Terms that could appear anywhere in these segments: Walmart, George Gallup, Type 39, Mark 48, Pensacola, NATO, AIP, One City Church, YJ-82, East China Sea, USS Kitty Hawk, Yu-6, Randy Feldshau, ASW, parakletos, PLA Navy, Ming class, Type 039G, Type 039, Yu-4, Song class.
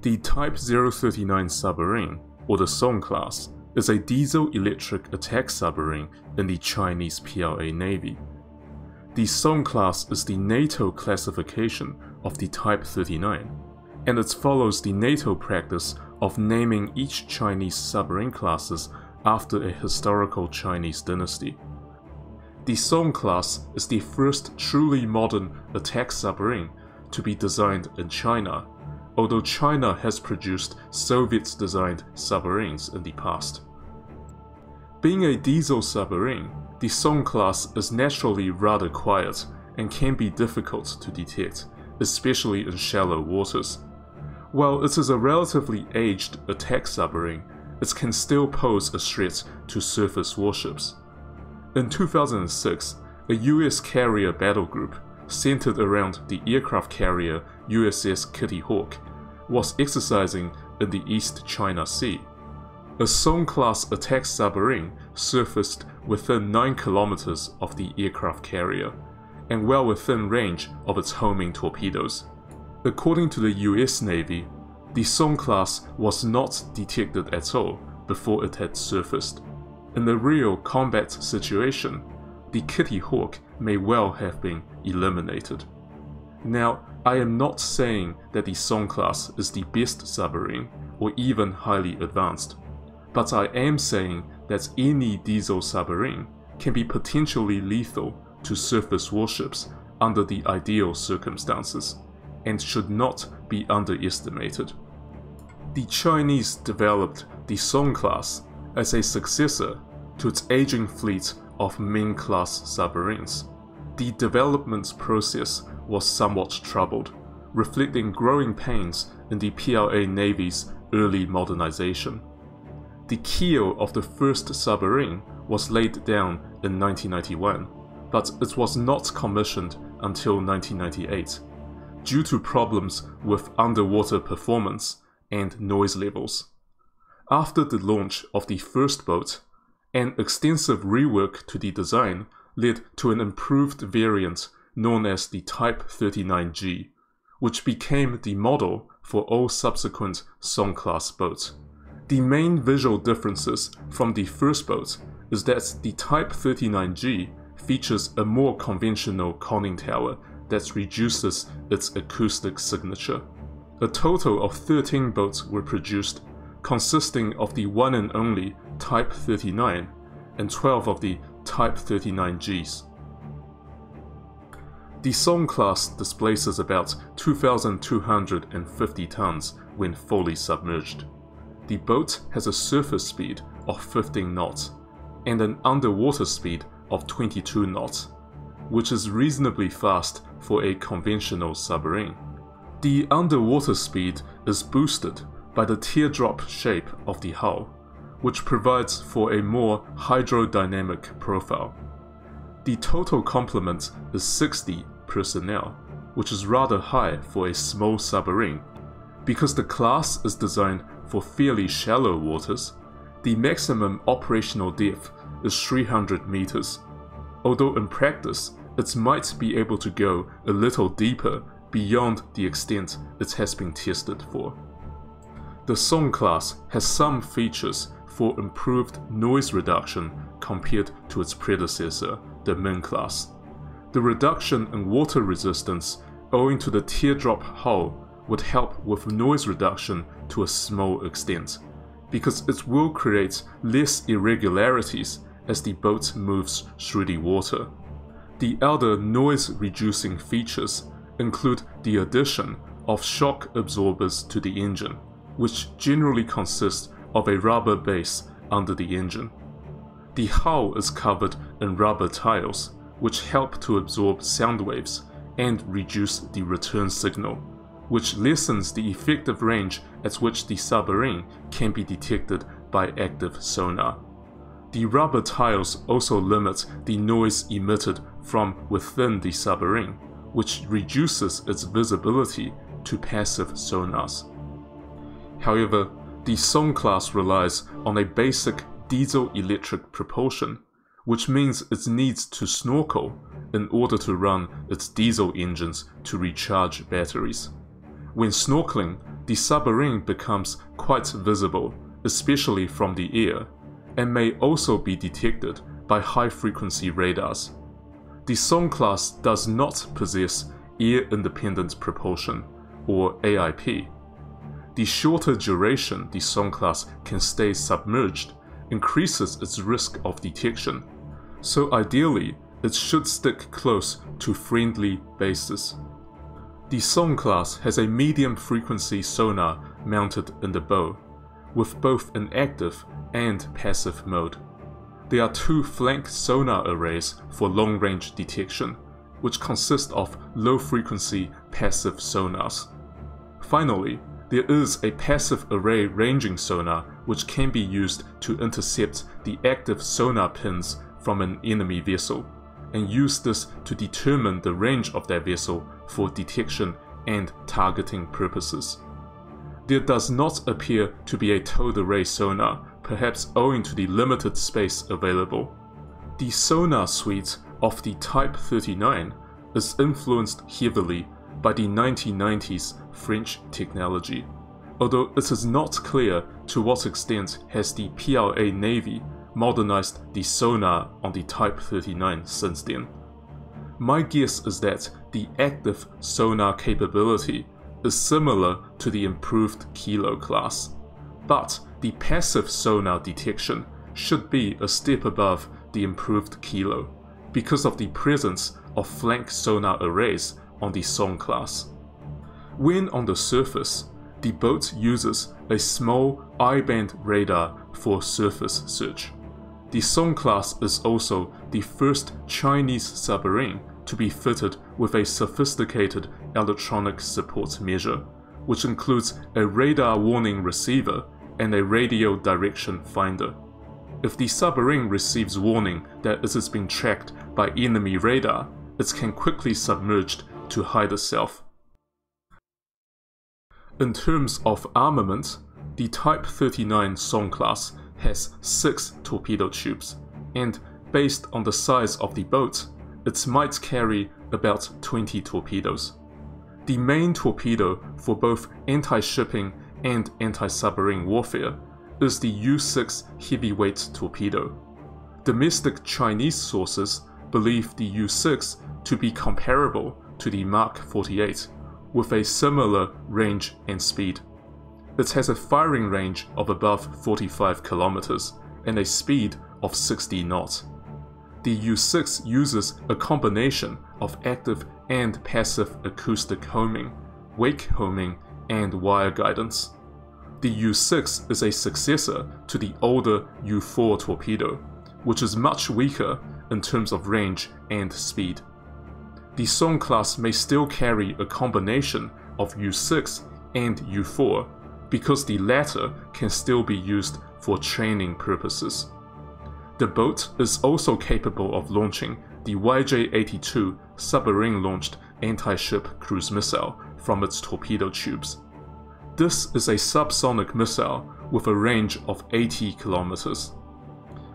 The Type 039 submarine, or the Song class, is a diesel-electric attack submarine in the Chinese PLA Navy. The Song class is the NATO classification of the Type 39, and it follows the NATO practice of naming each Chinese submarine classes after a historical Chinese dynasty. The Song class is the first truly modern attack submarine to be designed in China, although China has produced Soviet-designed submarines in the past. Being a diesel submarine, the Song class is naturally rather quiet and can be difficult to detect, especially in shallow waters. While it is a relatively aged attack submarine, it can still pose a threat to surface warships. In 2006, a US carrier battle group centered around the aircraft carrier USS Kitty Hawk was exercising in the East China Sea. A Song-class attack submarine surfaced within 9 kilometers of the aircraft carrier, and well within range of its homing torpedoes. According to the US Navy, the Song-class was not detected at all before it had surfaced. In the real combat situation, the Kitty Hawk may well have been eliminated. Now, I am not saying that the Song class is the best submarine, or even highly advanced, but I am saying that any diesel submarine can be potentially lethal to surface warships under the ideal circumstances, and should not be underestimated. The Chinese developed the Song class as a successor to its aging fleet of Ming class submarines. The development process was somewhat troubled, reflecting growing pains in the PLA Navy's early modernization. The keel of the first submarine was laid down in 1991, but it was not commissioned until 1998, due to problems with underwater performance and noise levels. After the launch of the first boat, an extensive rework to the design led to an improved variant known as the Type 039G, which became the model for all subsequent Song-class boats. The main visual differences from the first boat is that the Type 039G features a more conventional conning tower that reduces its acoustic signature. A total of 13 boats were produced, consisting of the one and only Type 39 and 12 of the Type 39Gs. The Song class displaces about 2,250 tons when fully submerged. The boat has a surface speed of 15 knots and an underwater speed of 22 knots, which is reasonably fast for a conventional submarine. The underwater speed is boosted by the teardrop shape of the hull, which provides for a more hydrodynamic profile. The total complement is 60 personnel, which is rather high for a small submarine. Because the class is designed for fairly shallow waters, the maximum operational depth is 300 meters, although in practice it might be able to go a little deeper beyond the extent it has been tested for. The Song class has some features for improved noise reduction compared to its predecessor, the Ming class. The reduction in water resistance owing to the teardrop hull would help with noise reduction to a small extent, because it will create less irregularities as the boat moves through the water. The other noise-reducing features include the addition of shock absorbers to the engine, which generally consist of a rubber base under the engine. The hull is covered in rubber tiles, which help to absorb sound waves and reduce the return signal, which lessens the effective range at which the submarine can be detected by active sonar. The rubber tiles also limit the noise emitted from within the submarine, which reduces its visibility to passive sonars. However, the Song class relies on a basic diesel-electric propulsion, which means it needs to snorkel in order to run its diesel engines to recharge batteries. When snorkeling, the submarine becomes quite visible, especially from the air, and may also be detected by high-frequency radars. The Song class does not possess air-independent propulsion, or AIP. The shorter duration the Song class can stay submerged increases its risk of detection, so ideally it should stick close to friendly bases. The Song class has a medium-frequency sonar mounted in the bow, with both an active and passive mode. There are two flank sonar arrays for long-range detection, which consist of low-frequency passive sonars. Finally, there is a passive array ranging sonar which can be used to intercept the active sonar pins from an enemy vessel, and use this to determine the range of that vessel for detection and targeting purposes. There does not appear to be a towed array sonar, perhaps owing to the limited space available. The sonar suite of the Type 39 is influenced heavily by the 1990s French technology, although it is not clear to what extent has the PLA Navy modernized the sonar on the Type 39 since then. My guess is that the active sonar capability is similar to the improved Kilo class, but the passive sonar detection should be a step above the improved Kilo because of the presence of flank sonar arrays on the Song class. When on the surface, the boat uses a small I-band radar for surface search. The Song class is also the first Chinese submarine to be fitted with a sophisticated electronic support measure, which includes a radar warning receiver and a radio direction finder. If the submarine receives warning that it has been tracked by enemy radar, it can quickly submerge to hide itself. In terms of armament, the Type 39 Song class has 6 torpedo tubes, and based on the size of the boat, it might carry about 20 torpedoes. The main torpedo for both anti-shipping and anti-submarine warfare is the Yu-6 heavyweight torpedo. Domestic Chinese sources believe the Yu-6 to be comparable to the Mark 48, with a similar range and speed. It has a firing range of above 45 kilometers and a speed of 60 knots. The Yu-6 uses a combination of active and passive acoustic homing, wake homing, and wire guidance. The Yu-6 is a successor to the older Yu-4 torpedo, which is much weaker in terms of range and speed. The Song class may still carry a combination of Yu-6 and Yu-4, because the latter can still be used for training purposes. The boat is also capable of launching the YJ-82 submarine-launched anti-ship cruise missile from its torpedo tubes. This is a subsonic missile with a range of 80 kilometers.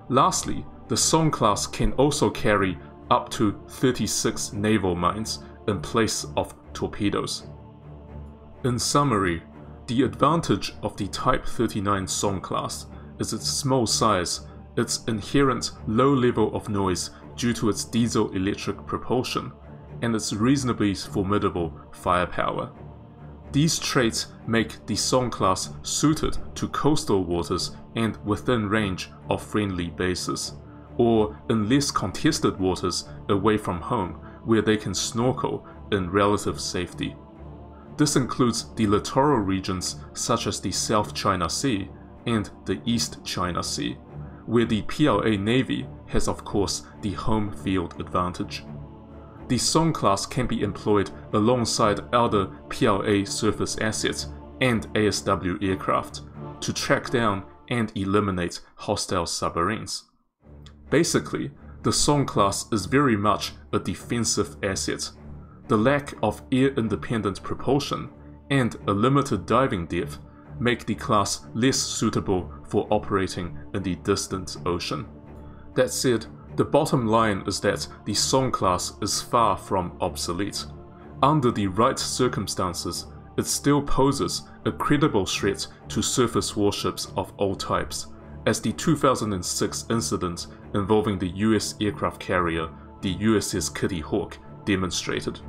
Lastly, the Song class can also carry up to 36 naval mines in place of torpedoes. In summary, the advantage of the Type 39 Song class is its small size, its inherent low level of noise due to its diesel-electric propulsion, and its reasonably formidable firepower. These traits make the Song class suited to coastal waters and within range of friendly bases, or in less contested waters away from home where they can snorkel in relative safety. This includes the littoral regions such as the South China Sea and the East China Sea, where the PLA Navy has of course the home field advantage. The Song class can be employed alongside other PLA surface assets and ASW aircraft to track down and eliminate hostile submarines. Basically, the Song class is very much a defensive asset. The lack of air-independent propulsion and a limited diving depth make the class less suitable for operating in the distant ocean. That said, the bottom line is that the Song class is far from obsolete. Under the right circumstances, it still poses a credible threat to surface warships of all types, as the 2006 incident involving the US aircraft carrier, the USS Kitty Hawk, demonstrated.